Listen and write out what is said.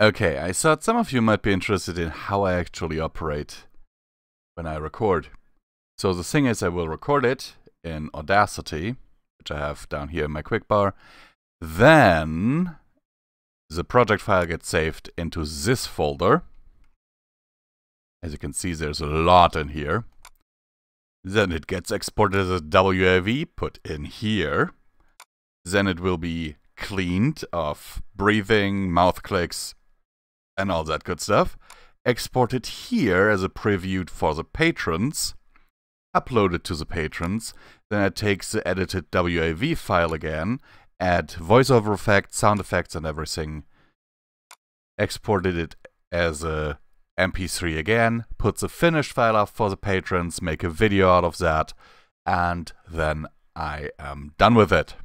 Okay, I thought some of you might be interested in how I actually operate when I record. So the thing is, I will record it in Audacity, which I have down here in my quick bar. Then the project file gets saved into this folder. As you can see, there's a lot in here. Then it gets exported as a WAV, put in here. Then it will be cleaned of breathing, mouth clicks, and all that good stuff. Exported here as a preview for the patrons. Uploaded to the patrons. Then I take the edited WAV file again, add voiceover effects, sound effects, and everything. Exported it as a MP3 again. Put the finished file up for the patrons. Make a video out of that, and then I am done with it.